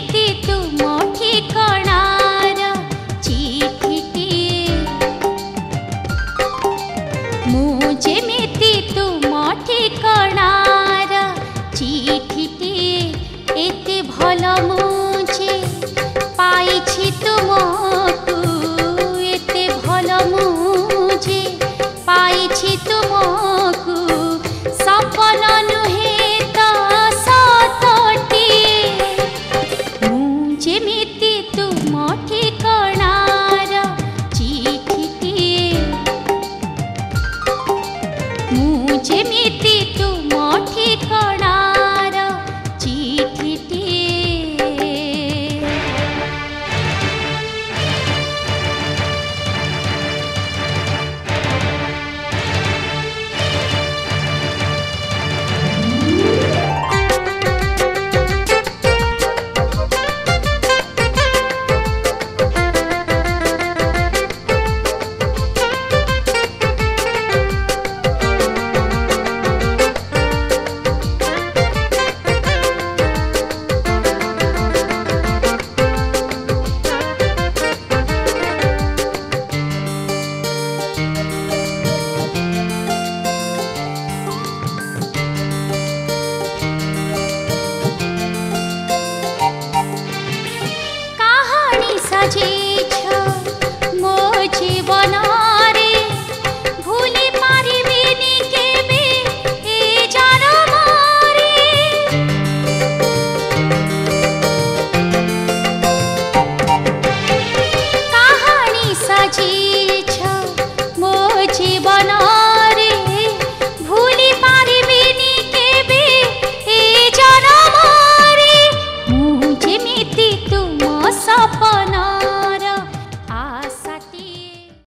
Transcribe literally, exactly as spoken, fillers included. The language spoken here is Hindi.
थी।